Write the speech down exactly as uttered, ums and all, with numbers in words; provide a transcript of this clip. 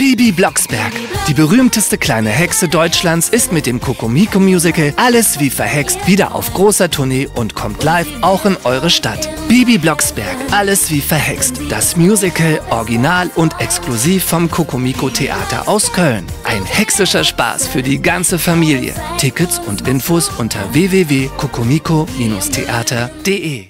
Bibi Blocksberg, die berühmteste kleine Hexe Deutschlands, ist mit dem Kokomiko-Musical Alles wie verhext wieder auf großer Tournee und kommt live auch in eure Stadt. Bibi Blocksberg, Alles wie verhext, das Musical, original und exklusiv vom Kokomiko-Theater aus Köln. Ein hexischer Spaß für die ganze Familie. Tickets und Infos unter w w w punkt kokomiko Bindestrich theater punkt de.